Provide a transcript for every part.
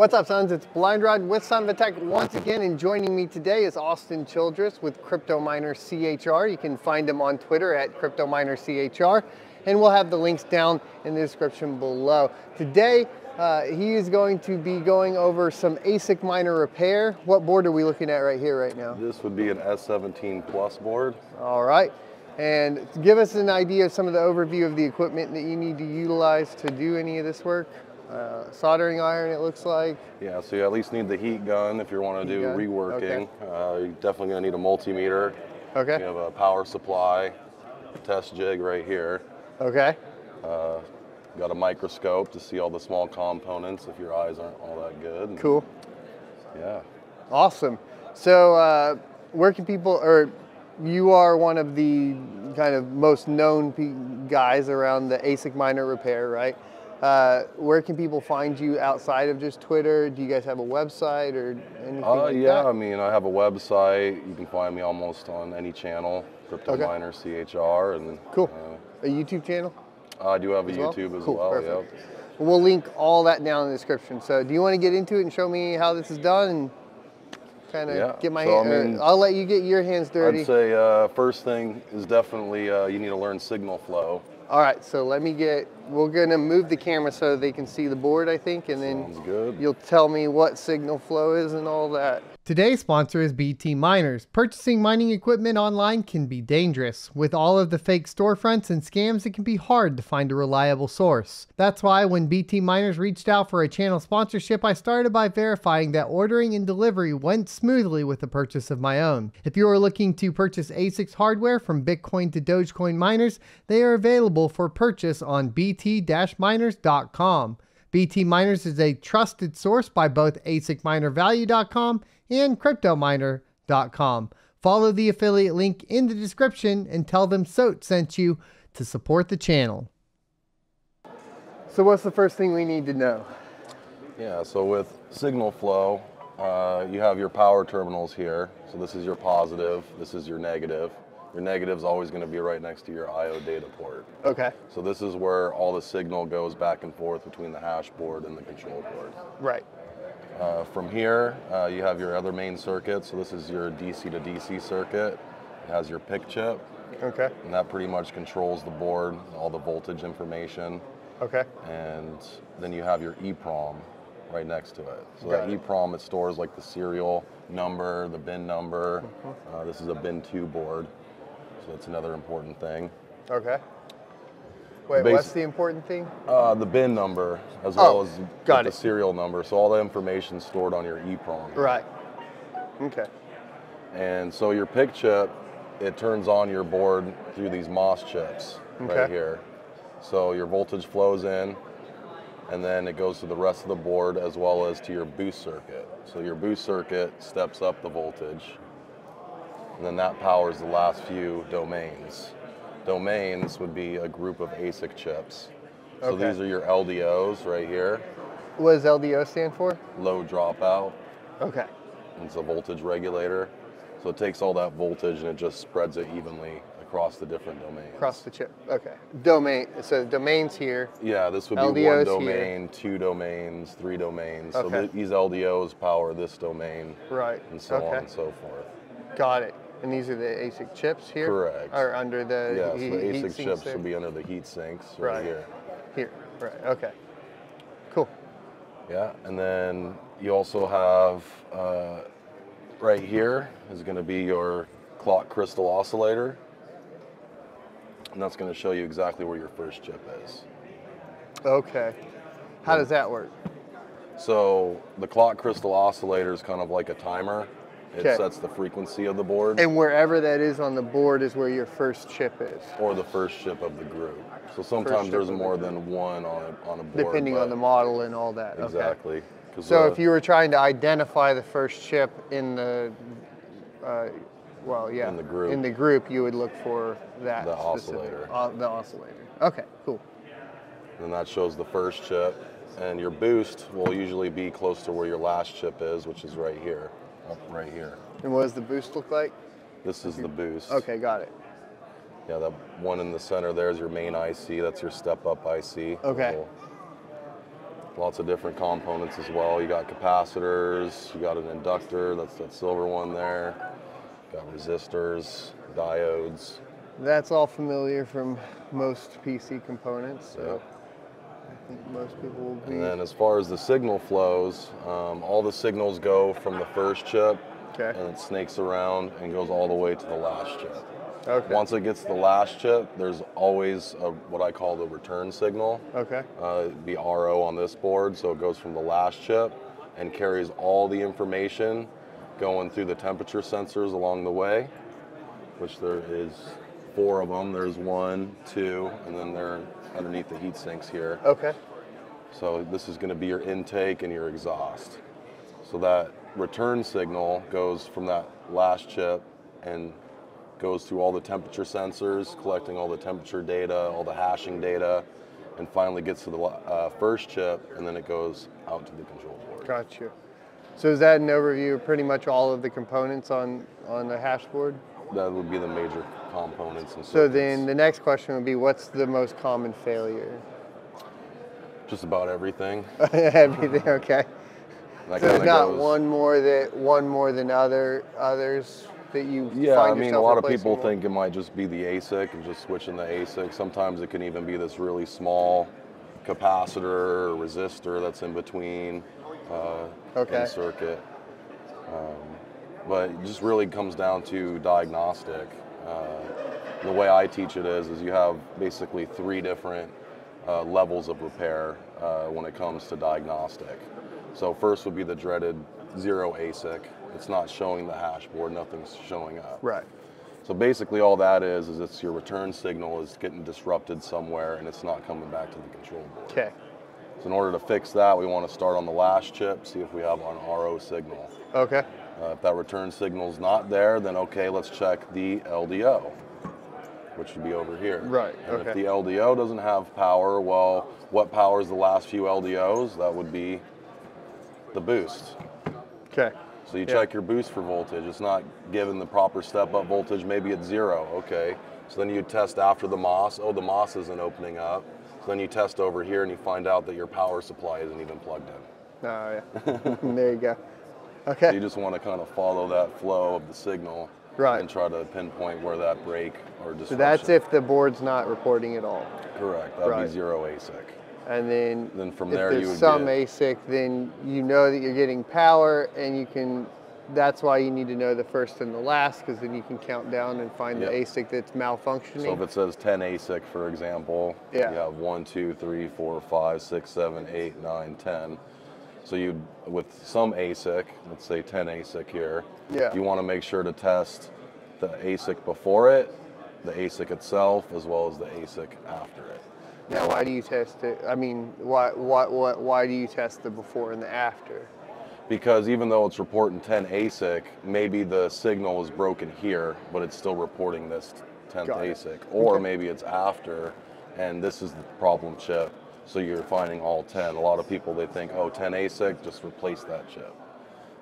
What's up, sons? It's Blind Rod with Son of a Tech once again, and joining me today is Austin Childress with Crypto Miner CHR. You can find him on Twitter at Crypto Miner CHR, and we'll have the links down in the description below. Today, he is going to be going over some ASIC miner repair. What board are we looking at right here right now? This would be an S17 Plus board. All right. And give us an idea of some of the overview of the equipment that you need to utilize to do any of this work. Soldering iron, it looks like. Yeah, so you at least need the heat gun if you want to do reworking. Okay. You're definitely going to need a multimeter. Okay. You have a power supply, test jig right here. Okay. Got a microscope to see all the small components if your eyes aren't all that good. Cool. Yeah. Awesome. So where can people, or you are one of the kind of most known guys around the ASIC miner repair, right? Where can people find you outside of just Twitter? Do you guys have a website or anything like that? Yeah, I mean, I have a website. You can find me almost on any channel, Crypto Miner CHR. And, cool. A YouTube channel? I do have a YouTube as well, yeah. We'll link all that down in the description. So do you want to get into it and show me how this is done and kind of get my hands dirty? I mean, I'll let you get your hands dirty. I'd say first thing is definitely you need to learn signal flow. All right, so let me get, we're gonna move the camera so they can see the board, I think, and then you'll tell me what signal flow is and all that. Today's sponsor is BT Miners. Purchasing mining equipment online can be dangerous. With all of the fake storefronts and scams, it can be hard to find a reliable source. That's why when BT Miners reached out for a channel sponsorship, I started by verifying that ordering and delivery went smoothly with the purchase of my own. If you are looking to purchase ASICs hardware from Bitcoin to Dogecoin miners, they are available for purchase on bt-miners.com. BT Miners is a trusted source by both ASICMinerValue.com and CryptoMiner.com. Follow the affiliate link in the description and tell them Soat sent you to support the channel. So what's the first thing we need to know? Yeah, so with signal flow, you have your power terminals here. So this is your positive, this is your negative. Your negative is always going to be right next to your I/O data port. Okay. So this is where all the signal goes back and forth between the hash board and the control board. Right. From here, you have your other main circuit. So this is your DC to DC circuit. It has your PIC chip. Okay. And that pretty much controls the board, all the voltage information. Okay. And then you have your EEPROM right next to it. So that EEPROM, it stores like the serial number, the bin number. Mm-hmm. This is a bin 2 board. So that's another important thing. Okay. Wait, what's the important thing? The bin number, as well as the serial number. So all the information stored on your EEPROM. Right. Okay. And so your PIC chip, it turns on your board through these MOS chips right here. So your voltage flows in, and then it goes to the rest of the board as well as to your boost circuit. So your boost circuit steps up the voltage. And then that powers the last few domains. Domains would be a group of ASIC chips. So these are your LDOs right here. What does LDO stand for? Low dropout. Okay. It's a voltage regulator. So it takes all that voltage and it just spreads it evenly across the different domains. Across the chip, okay. Domain, so domains here. Yeah, this would be LDOs, one domain, here. 2 domains, 3 domains. Okay. So these LDOs power this domain. Right. And so on and so forth. Got it. And these are the ASIC chips here? Correct. Or under the heat sinks? Yes, the ASIC chips would be under the heat sinks right here. Here, right, okay. Cool. Yeah, and then you also have, right here is gonna be your clock crystal oscillator. And that's gonna show you exactly where your first chip is. Okay. How does that work? So the clock crystal oscillator is kind of like a timer. It sets the frequency of the board. And wherever that is on the board is where your first chip is. Or the first chip of the group. So sometimes there's more than one on a board. Depending on the model and all that. Exactly. Okay. So if you were trying to identify the first chip in the, in the group, you would look for that. The oscillator. The oscillator. Okay, cool. And that shows the first chip. And your boost will usually be close to where your last chip is, which is right here. Up right here. And what does the boost look like? This is the boost. Okay, got it. Yeah, that one in the center there is your main IC. That's your step-up IC. Okay. lots of different components as well. You got capacitors, you got an inductor, that's that silver one there. You got resistors, diodes. That's all familiar from most PC components, so yeah. I think most people will be. And then as far as the signal flows, all the signals go from the first chip, okay, and it snakes around and goes all the way to the last chip. Okay. Once it gets to the last chip, there's always a, what I call the return signal. Okay. It'd be RO on this board, so it goes from the last chip and carries all the information going through the temperature sensors along the way, which there is 4 of them. There's 1, 2, and then they're underneath the heat sinks here. Okay. So this is going to be your intake and your exhaust. So that return signal goes from that last chip and goes through all the temperature sensors, collecting all the temperature data, all the hashing data, and finally gets to the first chip, and then it goes out to the control board. Gotcha. So is that an overview of pretty much all of the components on the hash board? That would be the major components and circuits. So then the next question would be, what's the most common failure? Just about everything. Everything, okay. So there's not one more than others? That you find I mean, a lot of people think it might just be the ASIC and just switching the ASIC. Sometimes it can even be this really small capacitor or resistor that's in between in circuit. But it just really comes down to diagnostic. The way I teach it is you have basically 3 different levels of repair when it comes to diagnostic. So first would be the dreaded 0 ASIC. It's not showing the hash board, nothing's showing up. Right. So basically all that is it's your return signal is getting disrupted somewhere and it's not coming back to the control board. Okay. So in order to fix that, we want to start on the last chip, see if we have an RO signal. Okay. If that return signal's not there, then okay, let's check the LDO, which would be over here. Right, and if the LDO doesn't have power, well, what powers the last few LDOs? That would be the boost. Okay. So you check your boost for voltage. It's not given the proper step-up voltage. Maybe it's 0. Okay. So then you test after the MOS. Oh, the MOS isn't opening up. So then you test over here and you find out that your power supply isn't even plugged in. Oh, yeah. There you go. Okay. So you just want to kind of follow that flow of the signal. Right. And try to pinpoint where that break or disruption. So that's if the board's not reporting at all. Correct. That would be 0 ASIC. And then from there, if there's some ASIC, then you know that you're getting power, and you can, that's why you need to know the first and the last, because then you can count down and find the ASIC that's malfunctioning. So if it says 10 ASIC, for example, you have 1, 2, 3, 4, 5, 6, 7, 8, 9, 10. So you, with some ASIC, let's say 10 ASIC here, you want to make sure to test the ASIC before it, the ASIC itself, as well as the ASIC after it. Now, why do you test it? I mean, why do you test the before and the after? Because even though it's reporting 10 ASIC, maybe the signal is broken here, but it's still reporting this 10th ASIC. Or maybe it's after, and this is the problem chip, so you're finding all 10. A lot of people, they think, oh, 10 ASIC, just replace that chip.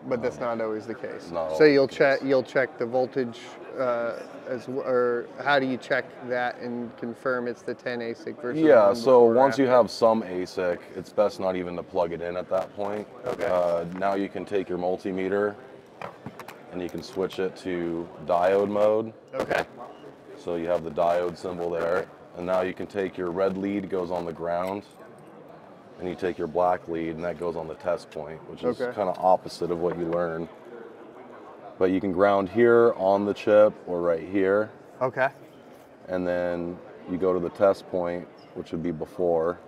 But that's not always the case. So you'll check the voltage, or how do you check that and confirm it's the 10 ASIC versus? Yeah. So once you have some ASIC, it's best not even to plug it in at that point. Okay. Now you can take your multimeter, and you can switch it to diode mode. Okay. So you have the diode symbol there, and now you can take your red lead goes on the ground, and you take your black lead, and that goes on the test point, which is kind of opposite of what you learn. But you can ground here on the chip or right here. Okay. And then you go to the test point, which would be before.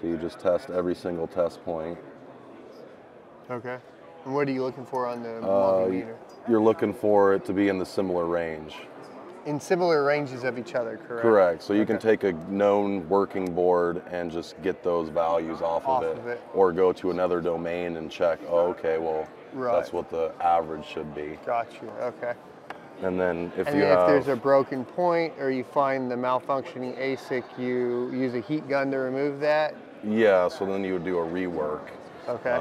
So you just test every single test point. Okay. And what are you looking for on the multimeter? You're looking for it to be in the similar range. In similar ranges of each other, correct? Correct. So you can take a known working board and just get those values off of it. Or go to another domain and check, oh, okay, well, that's what the average should be. Gotcha, okay. And then if there's a broken point or you find the malfunctioning ASIC, you use a heat gun to remove that? Yeah, so then you would do a rework. Okay.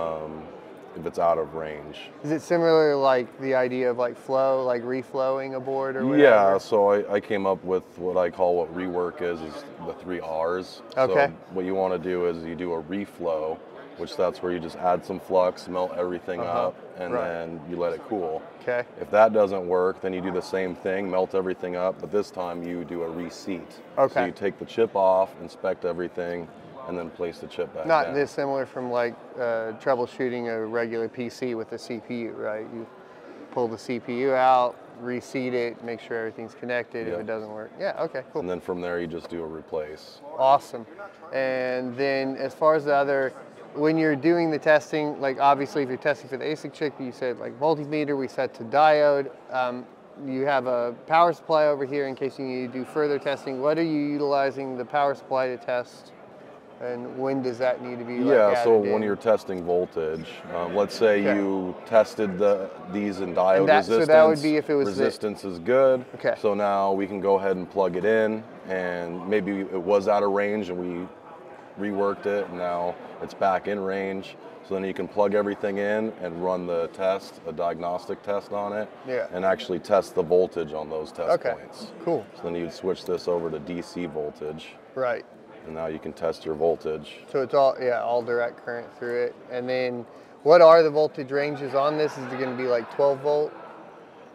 if it's out of range. Is it similar like the idea of like flow, like reflowing a board or whatever? Yeah, so I came up with what I call what rework is the 3 R's. Okay. So what you want to do is you do a reflow, which that's where you just add some flux, melt everything up, and then you let it cool. Okay. If that doesn't work, then you do the same thing, melt everything up, but this time you do a reseat. Okay. So you take the chip off, inspect everything, and then place the chip back down. Not dissimilar from like troubleshooting a regular PC with a CPU, right? You pull the CPU out, reseat it, make sure everything's connected. Yep. If it doesn't work, yeah, okay, cool. And then from there you just do a replace. Awesome. And then as far as the other, when you're doing the testing, like obviously if you're testing for the ASIC chip, you said like multimeter, we set to diode. You have a power supply over here in case you need to do further testing. What are you utilizing the power supply to test? And when does that need to be like, yeah, so when you're testing voltage, let's say you tested these in diode and resistance. So that would be if it was resistance is good. Okay. So now we can go ahead and plug it in, and maybe it was out of range and we reworked it and now it's back in range. So then you can plug everything in and run the test, a diagnostic test on it, and actually test the voltage on those test points. Cool. So then you'd switch this over to DC voltage. Right. And now you can test your voltage. So it's all, all direct current through it. And then what are the voltage ranges on this? Is it going to be like 12 volt?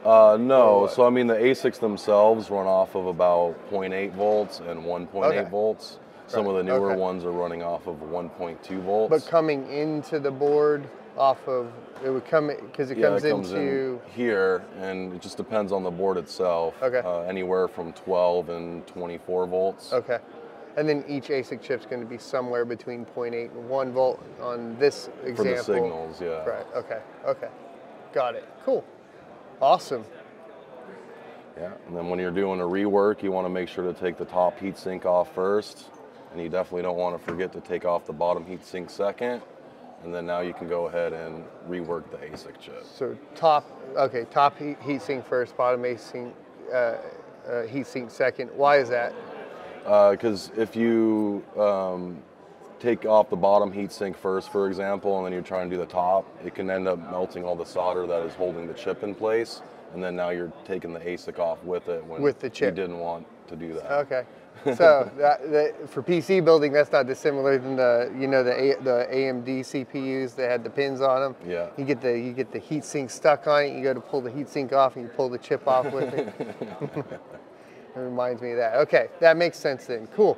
No. So I mean, the ASICs themselves run off of about 0.8 volts and 1.8 volts. Some of the newer ones are running off of 1.2 volts. But coming into the board off of, it would come, because it comes, it comes into here, and it just depends on the board itself. Okay. Anywhere from 12 and 24 volts. Okay. And then each ASIC chip's going to be somewhere between 0.8 and 1 volt on this example. For the signals, yeah. Right, okay, okay. Got it, cool. Awesome. Yeah, and then when you're doing a rework, you want to make sure to take the top heat sink off first, and you definitely don't want to forget to take off the bottom heat sink second, and then now you can go ahead and rework the ASIC chip. So top, okay, top heat sink first, bottom heat sink second. Why is that? Because if you take off the bottom heatsink first, for example, and then you're trying to do the top, it can end up melting all the solder that is holding the chip in place, and then now you're taking the ASIC off with it when with the chip. You didn't want to do that. Okay, so that, for PC building, that's not dissimilar than the the AMD CPUs that had the pins on them. Yeah, you get the heatsink stuck on it. You go to pull the heatsink off, and you pull the chip off with it. It reminds me of that. Okay, that makes sense then. Cool.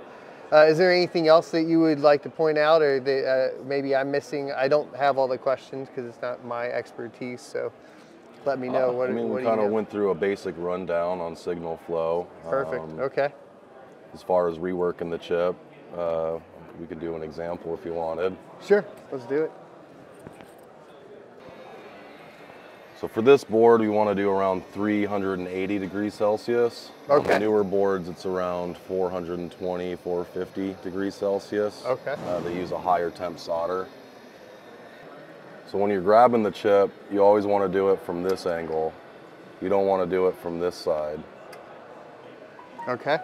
Is there anything else that you would like to point out, or that maybe I'm missing? I don't have all the questions because it's not my expertise, so let me know. I mean, we kind of went through a basic rundown on signal flow. Perfect, okay. As far as reworking the chip, we could do an example if you wanted. Sure, let's do it. So for this board, we want to do around 380 degrees Celsius. Okay. On the newer boards, it's around 420, 450 degrees Celsius. Okay. They use a higher temp solder. So when you're grabbing the chip, you always want to do it from this angle. You don't want to do it from this side. Okay.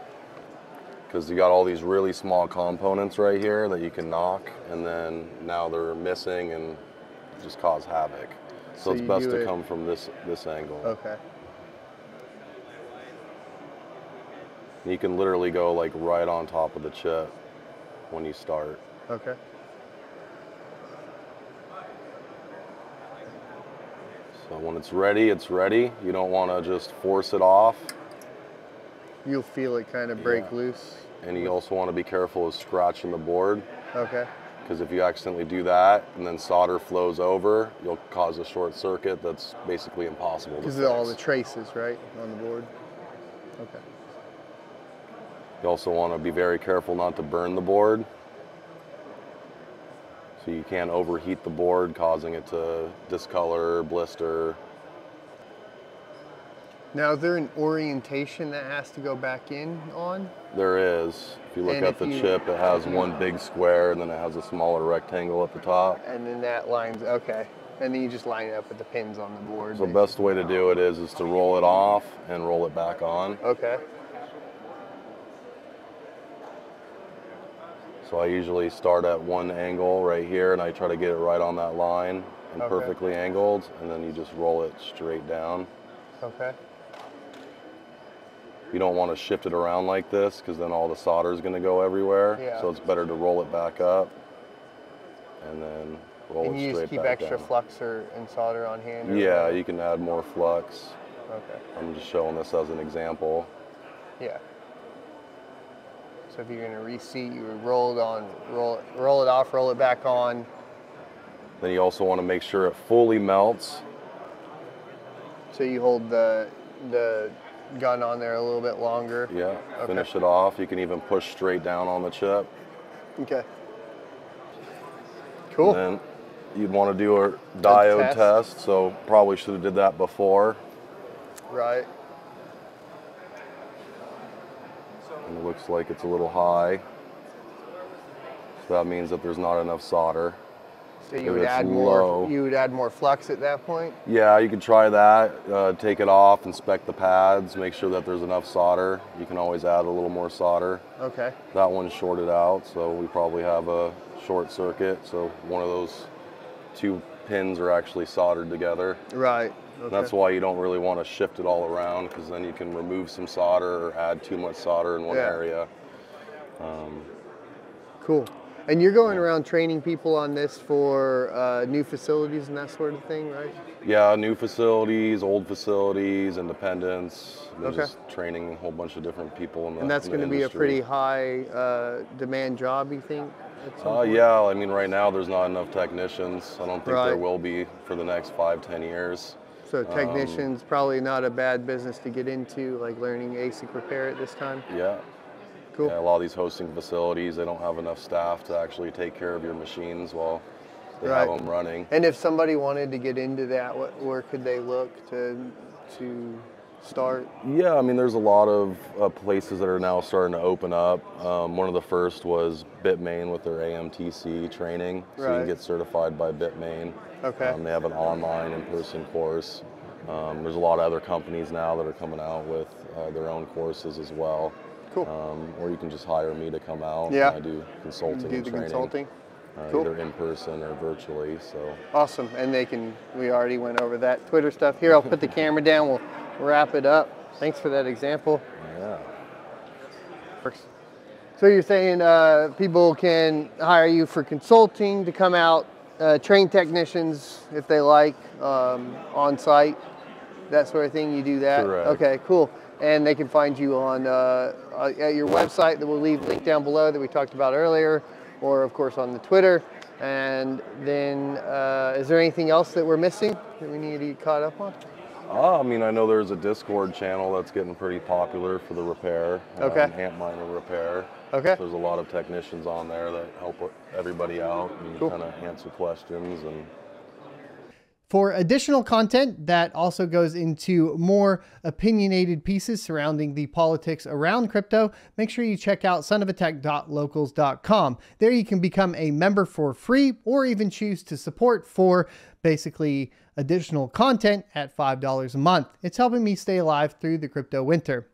Because you got all these really small components right here that you can knock, and then now they're missing and just cause havoc. So it's best to come from this angle. Okay. And you can literally go like right on top of the chip when you start. Okay. So when it's ready, it's ready. You don't want to just force it off. You'll feel it kind of break loose. And you also want to be careful of scratching the board. Okay. Because if you accidentally do that and then solder flows over, you'll cause a short circuit that's basically impossible to fix. Because of all the traces, right, on the board? Okay. You also want to be very careful not to burn the board. So you can't overheat the board, causing it to discolor, blister. Now, is there an orientation that has to go back in on? There is. If you look at the chip, it has one big square, and then it has a smaller rectangle at the top. And then that lines, okay. And then you just line it up with the pins on the board. So the best way to do it is to roll it off and roll it back on. Okay. So I usually start at one angle right here, and I try to get it right on that line. and perfectly angled, and then you just roll it straight down. Okay. You don't want to shift it around like this because then all the solder is going to go everywhere. Yeah. So it's better to roll it back up and then roll it straight back down. And you just keep extra flux and solder on hand? Yeah, whatever. You can add more flux. Okay. I'm just showing this as an example. Yeah. So if you're going to reseat, you would roll it on, roll it off, roll it back on. Then you also want to make sure it fully melts. So you hold the gun on there a little bit longer. Yeah, okay. Finish it off. You can even push straight down on the chip. Okay. Cool. And then you'd want to do a diode test, so probably should have did that before. Right. And it looks like it's a little high. So that means that there's not enough solder. So you would add more. You would add more flux at that point. Yeah, you could try that. Take it off, inspect the pads, make sure that there's enough solder. You can always add a little more solder. Okay. That one's shorted out, so we probably have a short circuit. So one of those two pins are actually soldered together. Right. Okay. And that's why you don't really want to shift it all around, because then you can remove some solder or add too much solder in one area. Cool. And you're going around training people on this for new facilities and that sort of thing, right? Yeah, new facilities, old facilities, independents. Okay. Just training a whole bunch of different people in the industry. And that's going to be a pretty high demand job, you think? Yeah, I mean, right now there's not enough technicians. I don't think there will be for the next 5-10 years. So technicians, probably not a bad business to get into, like learning ASIC repair at this time? Yeah. Cool. Yeah, a lot of these hosting facilities, they don't have enough staff to actually take care of your machines while they have them running. And if somebody wanted to get into that, where could they look to start? Yeah, I mean, there's a lot of places that are now starting to open up. One of the first was Bitmain with their AMTC training. So you can get certified by Bitmain. Okay. They have an online in-person course. There's a lot of other companies now that are coming out with their own courses as well. Cool. Or you can just hire me to come out. Yeah. And I do consulting and training. Consulting. Cool. Either in person or virtually. So. Awesome. And they can. We already went over that Twitter stuff. Here, I'll put the camera down. We'll wrap it up. Thanks for that example. Yeah. So you're saying people can hire you for consulting to come out, train technicians if they like, on site, that sort of thing. You do that. Correct. Okay. Cool. And they can find you on at your website that we'll leave linked down below that we talked about earlier, or of course on the Twitter. And then is there anything else that we're missing that we need to get caught up on? I mean, I know there's a Discord channel that's getting pretty popular for the repair, Ant Miner repair. Okay. So there's a lot of technicians on there that help everybody out and kind of answer questions. And for additional content that also goes into more opinionated pieces surrounding the politics around crypto, make sure you check out sonofatech.locals.com. There you can become a member for free, or even choose to support for basically additional content at $5 a month. It's helping me stay alive through the crypto winter.